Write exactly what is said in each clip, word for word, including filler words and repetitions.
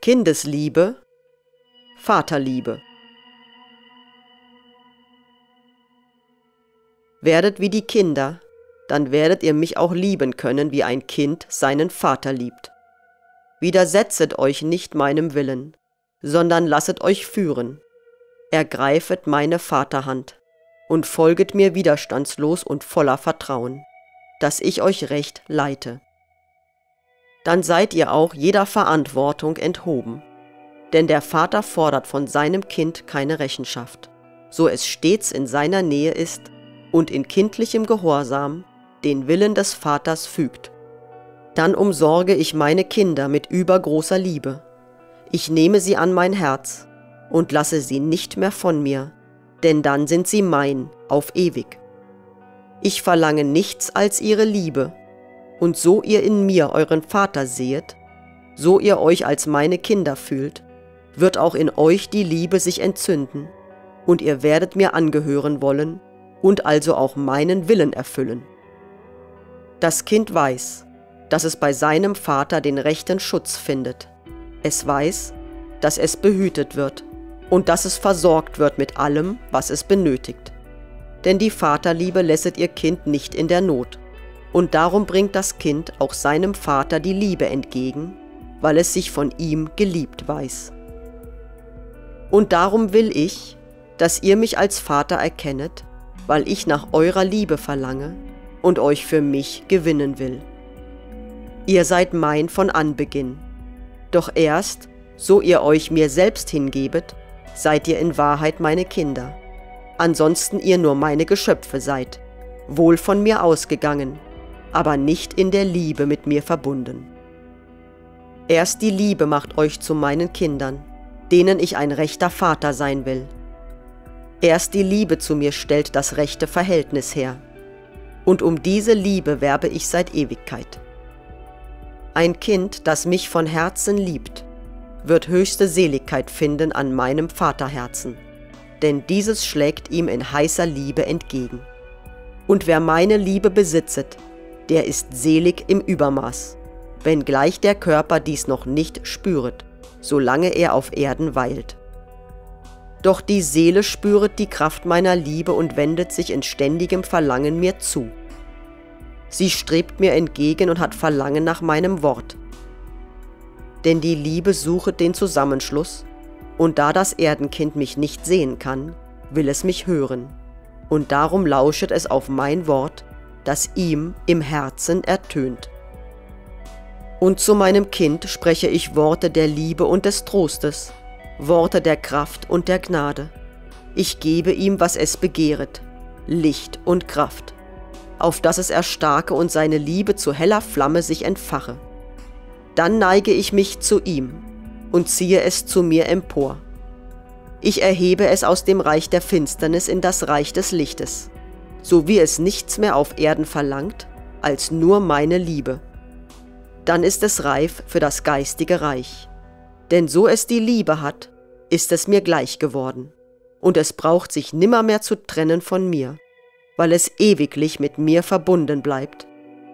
Kindesliebe, Vaterliebe. Werdet wie die Kinder, dann werdet ihr mich auch lieben können, wie ein Kind seinen Vater liebt. Widersetzet euch nicht meinem Willen, sondern lasset euch führen. Ergreifet meine Vaterhand und folget mir widerstandslos und voller Vertrauen, dass ich euch recht leite. Dann seid ihr auch jeder Verantwortung enthoben, denn der Vater fordert von seinem Kind keine Rechenschaft, so es stets in seiner Nähe ist und in kindlichem Gehorsam den Willen des Vaters fügt. Dann umsorge ich meine Kinder mit übergroßer Liebe. Ich nehme sie an mein Herz und lasse sie nicht mehr von mir, denn dann sind sie mein auf ewig. Ich verlange nichts als ihre Liebe, und so ihr in mir euren Vater sehet, so ihr euch als meine Kinder fühlt, wird auch in euch die Liebe sich entzünden, und ihr werdet mir angehören wollen und also auch meinen Willen erfüllen. Das Kind weiß, dass es bei seinem Vater den rechten Schutz findet. Es weiß, dass es behütet wird und dass es versorgt wird mit allem, was es benötigt. Denn die Vaterliebe lässet ihr Kind nicht in der Not. Und darum bringt das Kind auch seinem Vater die Liebe entgegen, weil es sich von ihm geliebt weiß. Und darum will ich, dass ihr mich als Vater erkennet, weil ich nach eurer Liebe verlange und euch für mich gewinnen will. Ihr seid mein von Anbeginn, doch erst, so ihr euch mir selbst hingebet, seid ihr in Wahrheit meine Kinder, ansonsten ihr nur meine Geschöpfe seid, wohl von mir ausgegangen, aber nicht in der Liebe mit mir verbunden. Erst die Liebe macht euch zu meinen Kindern, denen ich ein rechter Vater sein will. Erst die Liebe zu mir stellt das rechte Verhältnis her, und um diese Liebe werbe ich seit Ewigkeit. Ein Kind, das mich von Herzen liebt, wird höchste Seligkeit finden an meinem Vaterherzen, denn dieses schlägt ihm in heißer Liebe entgegen. Und wer meine Liebe besitzet, der ist selig im Übermaß, wenngleich der Körper dies noch nicht spüret, solange er auf Erden weilt. Doch die Seele spüret die Kraft meiner Liebe und wendet sich in ständigem Verlangen mir zu. Sie strebt mir entgegen und hat Verlangen nach meinem Wort. Denn die Liebe suchet den Zusammenschluss, und da das Erdenkind mich nicht sehen kann, will es mich hören, und darum lauschet es auf mein Wort, das ihm im Herzen ertönt. Und zu meinem Kind spreche ich Worte der Liebe und des Trostes, Worte der Kraft und der Gnade. Ich gebe ihm, was es begehret, Licht und Kraft, auf dass es erstarke und seine Liebe zu heller Flamme sich entfache. Dann neige ich mich zu ihm und ziehe es zu mir empor. Ich erhebe es aus dem Reich der Finsternis in das Reich des Lichtes, so wie es nichts mehr auf Erden verlangt, als nur meine Liebe. Dann ist es reif für das geistige Reich. Denn so es die Liebe hat, ist es mir gleich geworden, und es braucht sich nimmermehr zu trennen von mir, weil es ewiglich mit mir verbunden bleibt,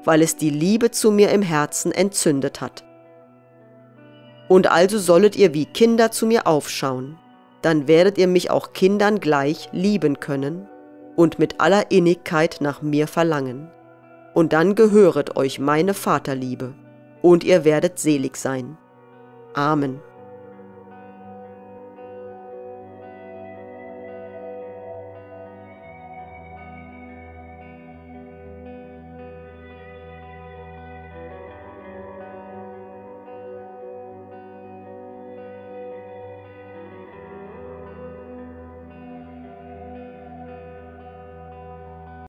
weil es die Liebe zu mir im Herzen entzündet hat. Und also sollet ihr wie Kinder zu mir aufschauen, dann werdet ihr mich auch Kindern gleich lieben können und mit aller Innigkeit nach mir verlangen. Und dann gehöret euch meine Vaterliebe, und ihr werdet selig sein. Amen.